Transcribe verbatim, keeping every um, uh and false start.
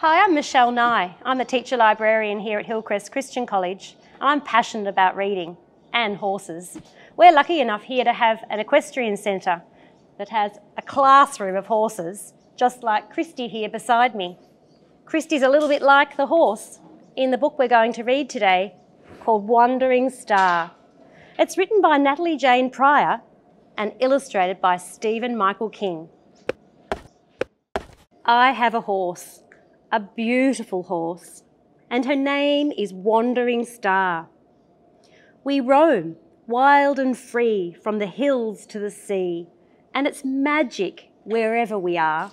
Hi, I'm Michelle Nye. I'm a teacher librarian here at Hillcrest Christian College, and I'm passionate about reading and horses. We're lucky enough here to have an equestrian centre that has a classroom of horses, just like Christy here beside me. Christy's a little bit like the horse in the book we're going to read today called Wandering Star. It's written by Natalie Jane Prior and illustrated by Stephen Michael King. I have a horse, a beautiful horse, and her name is Wandering Star. We roam wild and free from the hills to the sea, and it's magic wherever we are.